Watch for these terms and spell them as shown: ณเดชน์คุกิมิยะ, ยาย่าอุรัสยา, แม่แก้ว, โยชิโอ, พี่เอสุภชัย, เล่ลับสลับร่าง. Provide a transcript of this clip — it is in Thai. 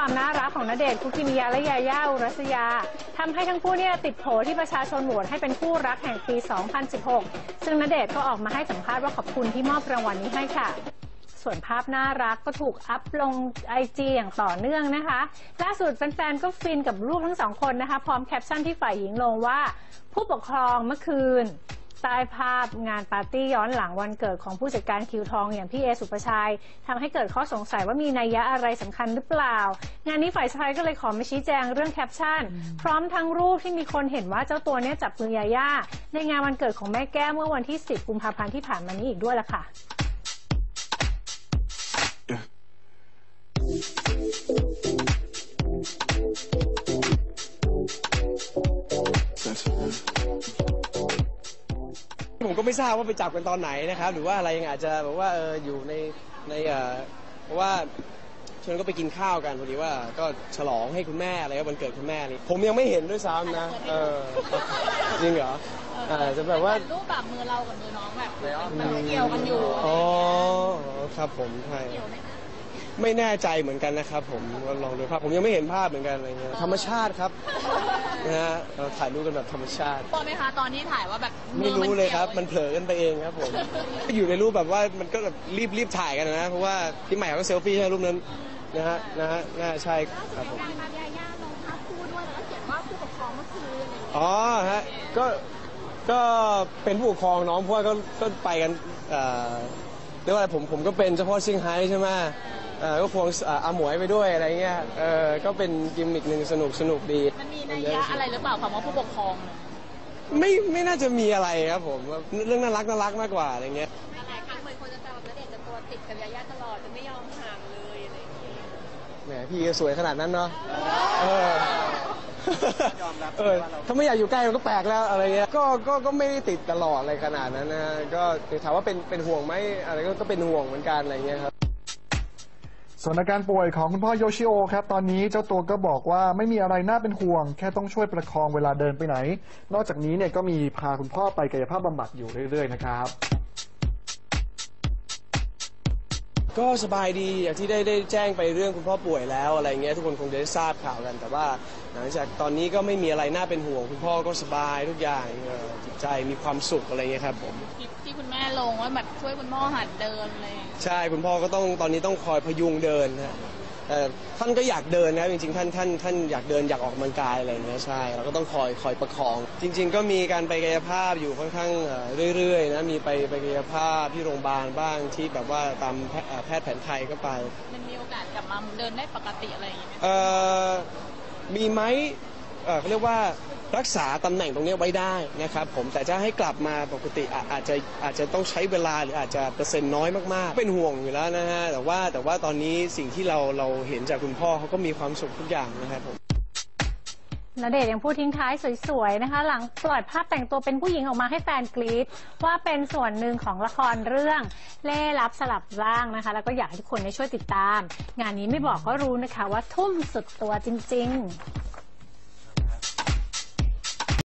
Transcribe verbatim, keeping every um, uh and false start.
ความน่ารักของณเดชน์คุกิมิยะและยาย่าอุรัสยาทำให้ทั้งคู่เนี่ยติดโผที่ประชาชนโหวตให้เป็นคู่รักแห่งปี สองพันสิบหก ซึ่งณเดชน์ก็ออกมาให้สัมภาษณ์ว่าขอบคุณที่มอบรางวัลนี้ให้ค่ะส่วนภาพน่ารักก็ถูกอัพลง ไอ จี อย่างต่อเนื่องนะคะล่าสุดแฟนๆก็ฟินกับรูปทั้งสองคนนะคะพร้อมแคปชั่นที่ฝ่ายหญิงลงว่าผู้ปกครองเมื่อคืนใต้ภาพงานปาร์ตี้ย้อนหลังวันเกิดของผู้จัดการคิวทองอย่างพี่เอสุภชัยทำให้เกิดข้อสงสัยว่ามีนัยยะอะไรสำคัญหรือเปล่างานนี้ฝ่ายชายก็เลยขอมาชี้แจงเรื่องแคปชั่นพร้อมทั้งรูปที่มีคนเห็นว่าเจ้าตัวเนี้ยจับมือยาย่าในงานวันเกิดของแม่แก้วเมื่อวันที่สิบกุมภาพันธ์ที่ผ่านมานี้อีกด้วยล่ะค่ะผมก็ไม่ทราบว่าไปจับกันตอนไหนนะครับหรือว่าอะไรยังอาจจะแบบว่าเอออยู่ในในเออเพราะว่าชวนก็ไปกินข้าวกันพอดีว่าก็ฉลองให้คุณแม่อะไรก็วันเกิดคุณแม่นี่ผมยังไม่เห็นด้วยซ้ำนะเออจริงเหรออ่าจะแบบว่ารูปแบบมือเรากับมือน้องแบบมันเกี่ยวกันอยู่อ๋อครับผมใช่ไม่แน่ใจเหมือนกันนะครับผมลองดูภาพผมยังไม่เห็นภาพเหมือนกันอะไรเงี้ยธรรมชาติครับนะฮะเราถ่ายรูปกันแบบธรรมชาติพอไหมคะตอนที่ถ่ายว่าแบบไม่รู้เลยครับมันเผลอกันไปเองครับผมอยู่ในรูปแบบว่ามันก็แบบรีบๆถ่ายกันนะเพราะว่าพี่ใหม่เขาเซลฟี่ใช่รูปนั้นนะฮะนะฮะน่าใช่ครับผมการพายาย่าลงภาพคู่ด้วยแล้วก็เขียนว่าผู้ปกครองเมื่อคืนอ๋อฮะก็ก็เป็นผู้ปกครองน้องเพราะว่าก็ก็ไปกันเรียกว่าอะไรผมผมก็เป็นเฉพาะเซี่ยงไฮ้ใช่ไหมก็ควงอาหมวยไปด้วยอะไรเงี้ยก็เป็นกิมมิคหนึ่งสนุกสนุกดีมันมีนัยยะอะไรหรือเปล่าคำว่าผู้ปกครองไม่ไม่น่าจะมีอะไรครับผมเรื่องน่ารักน่ารักมากกว่าอะไรเงี้ยหลายครั้งเหมือนคนจะตามแล้วเด็กจะตัวติดกับยาย่าตลอดจะไม่ยอมห่างเลยอะไรอย่างเงี้ยแหมพี่สวยขนาดนั้นเนาะเออถ้าไม่อยากอยู่ใกล้มันก็แปลกแล้วอะไรเงี้ยก็ก็ก็ไม่ได้ติดตลอดอะไรขนาดนั้นนะก็ถามว่าเป็นเป็นห่วงไหมอะไรก็เป็นห่วงเหมือนกันอะไรเงี้ยครับส่วนอาการป่วยของคุณพ่อโยชิโอครับตอนนี้เจ้าตัวก็บอกว่าไม่มีอะไรน่าเป็นห่วงแค่ต้องช่วยประคองเวลาเดินไปไหนนอกจากนี้เนี่ยก็มีพาคุณพ่อไปกายภาพบำบัดอยู่เรื่อยๆนะครับก็สบายดีอย่างที่ได้ได้แจ้งไปเรื่องคุณพ่อป่วยแล้วอะไรเงี้ยทุกคนคงได้ทราบข่าวกันแต่ว่าหลังจากตอนนี้ก็ไม่มีอะไรน่าเป็นห่วงคุณพ่อก็สบายทุกอย่างจิตใจมีความสุขอะไรเงี้ยครับผมที่คุณแม่ลงว่าแบบช่วยคุณพ่อหัดเดินเลยใช่คุณพ่อก็ต้องตอนนี้ต้องคอยพยุงเดินนะท่านก็อยากเดินนะจริงๆท่านท่านท่านอยากเดินอยากออกกำลังกายอะไรเงี้ยใช่เราก็ต้องคอยคอยประคองจริงๆก็มีการไปกายภาพอยู่ค่อนข้างเรื่อยๆนะมีไปไปกายภาพที่โรงพยาบาลบ้างที่แบบว่าตามแพทย์แผนไทยก็ไปมันมีโอกาสกลับมาเดินได้ปกติอะไรอย่างเงี้ยมีไหมเขาเรียกว่ารักษาตำแหน่งตรงนี้ไว้ได้นะครับผมแต่จะให้กลับมาปกติอาจจะอาจจะต้องใช้เวลาหรืออาจจะเปอร์เซ็นต์น้อยมากๆเป็นห่วงอยู่แล้วนะฮะแต่ว่าแต่ว่าตอนนี้สิ่งที่เราเราเห็นจากคุณพ่อเขาก็มีความสุขทุกอย่างนะครับผมณเดชน์ยังพูดทิ้งท้ายสวยๆนะคะหลังปล่อยภาพแต่งตัวเป็นผู้หญิงออกมาให้แฟนกรี๊ดว่าเป็นส่วนหนึ่งของละครเรื่องเล่ลับสลับร่างนะคะแล้วก็อยากให้ทุกคนได้ช่วยติดตามงานนี้ไม่บอกก็รู้นะคะว่าทุ่มสุดตัวจริงๆ